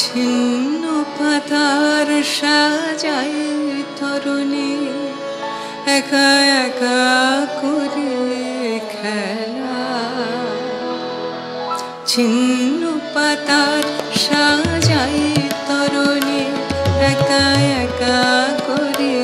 छिन्न पातार साजाय तरुणी एका एका करे खेला छिन्न पातार साजाय तरुणी एका एका करे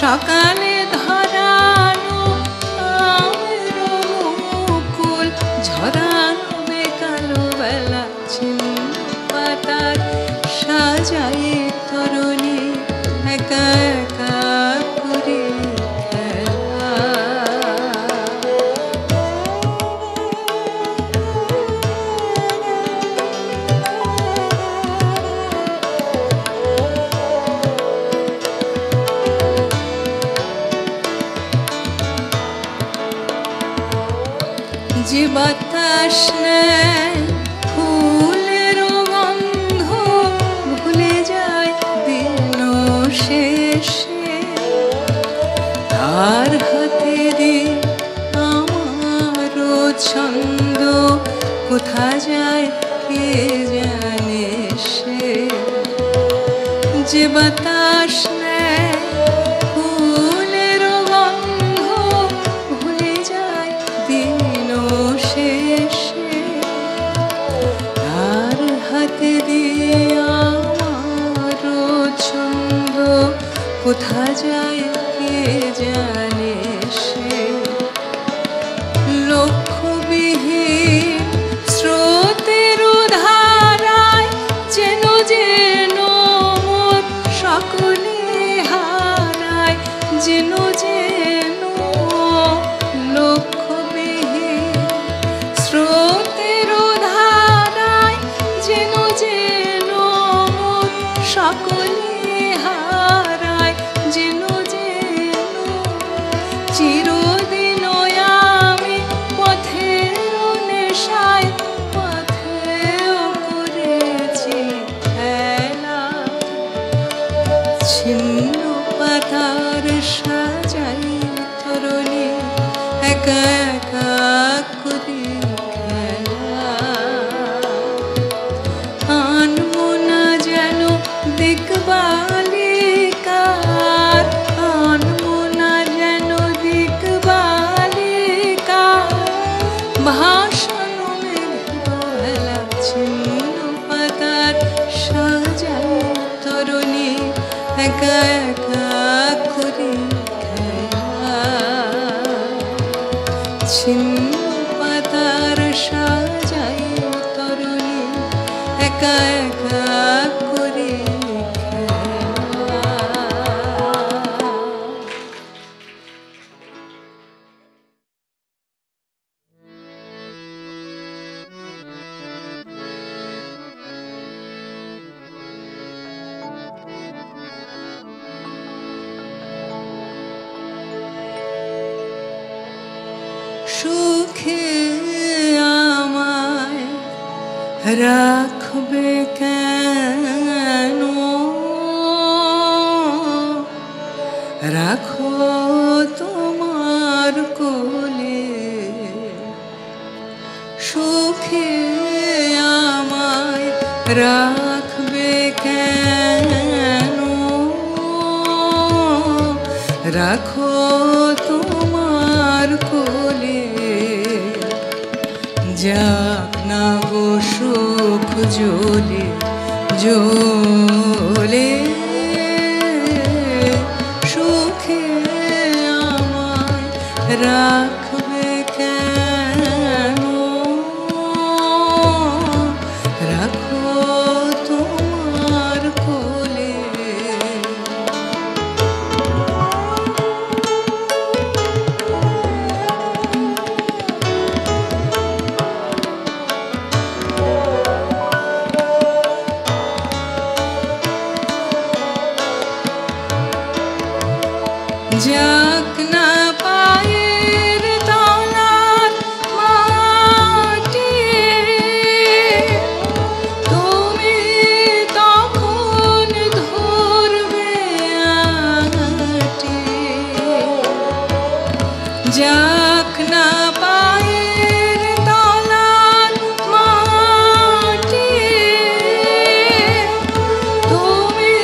सकाले धरानो आमेर मुकुल झरानो बेकालो बेला छिन्न पातार साजाय तरुणी एका एका करे खेला जी बताश ने फूलेर गंध भूले जाए दिनों शेषे तार हातेरे आमारो छंद कोथा जाए के जाने से जी बताश ने कोथा जाए के जाने से लक्ष्य विहीन स्रोतेर धाराय जेन जेन मोर सकले हाराय जेन जेन लक्ष्य विहीन स्रोतेर धाराय जेन जेन मोर सकले छिन्न पातार साजाय तरुणी एका एका करे खेला। सुखे आमाय राखबे केनो राखो तोमार कोले सुखे आमाय राखबे केनो राखो तोमार कोले जाक ना गो सुख जोले झोले सुखे आमाय राखबे केनो राखो तोमार कोले। जाक ना पाएर तलार माटी तुमी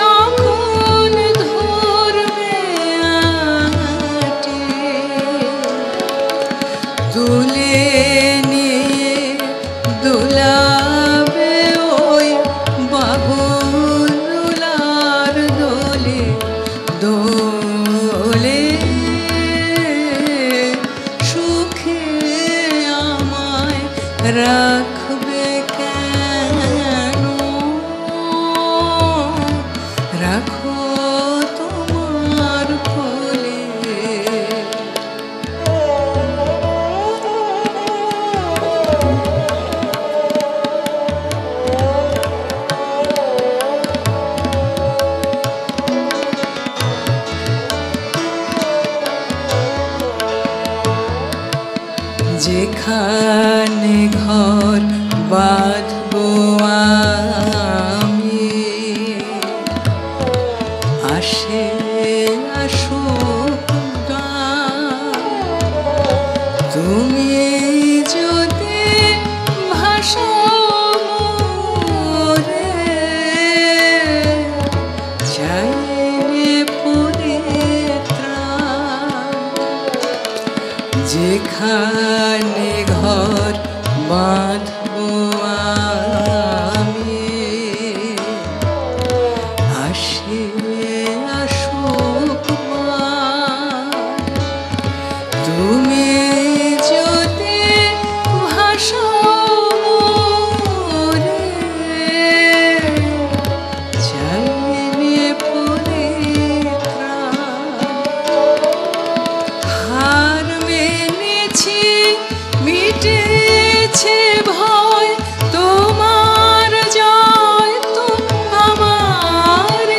तखन धरबे आटी, जाक ना पाएर तलार माटी तुमी तखन धरबे दुलाबे ओई बाहुलार दोले दोले सुखे आमाय राखबे केनो राखो तोमार कोले। जेखाने घर बाँधबो आमी आशे आशुक तुमी जोते भाषो मोरे चाइने पुरे त्राण। जेखाने घर बाँधबो आमी आशे आशुक तुमी जोते भाषो मोरे चाइने पुरे त्राण। हार मेनेছি মিটেছে ভয় তোমার জয় তুমি আমার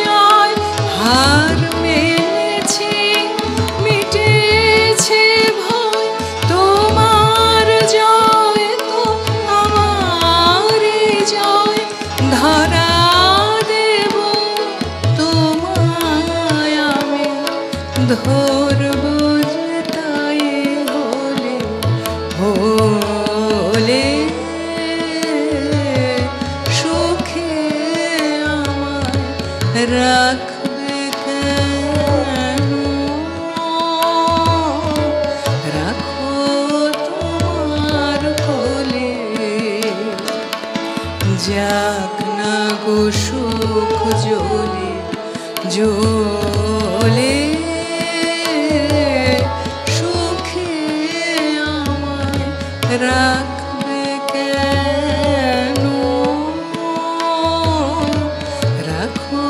জয়। হার মেনেছি মিটেছে ভয় তোমার জয় তুমি আমার জয়। ধরা দেব তোমায় আমি ধরব যে তাই হলে হলে সুখে আমায় রাখবে কেনো রাখো তোমার কোলে। যাক না গো সুখ জ্বলে জ্বলে সুখে আমায় রাখবে কেনো রাখো।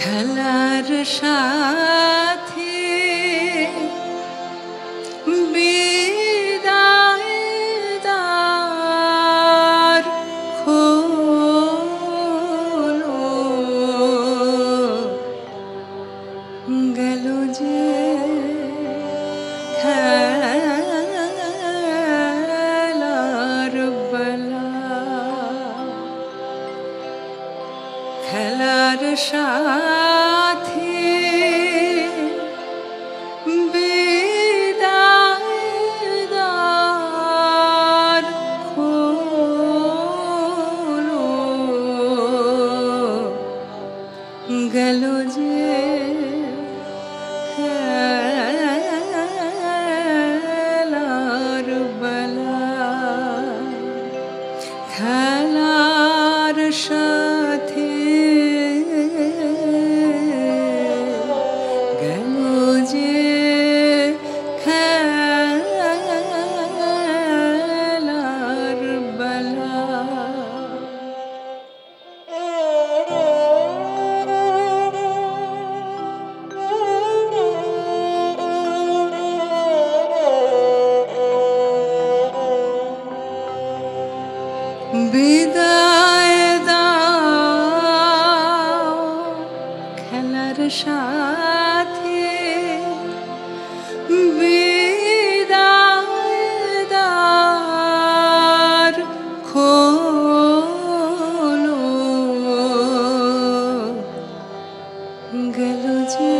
খেলার সাথে বিদায় দ্বার খোলো গেল যে খেলার বেলা খেলার সাথে বিদায় দ্বার খোলো গেল যে খেলার বেলা খেলার সাথে বিদায় দাও খেলার সাথে বিদায় দ্বার খোলো গেল যে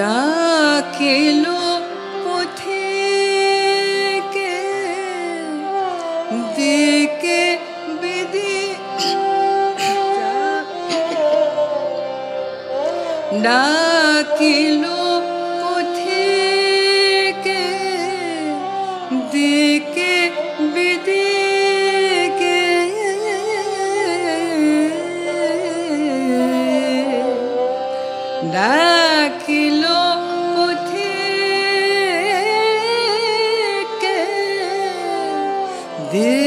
डाकेलो पथे के देखे विधि डाकेलो पथे के देखे विधि डाकिलो उठे के दे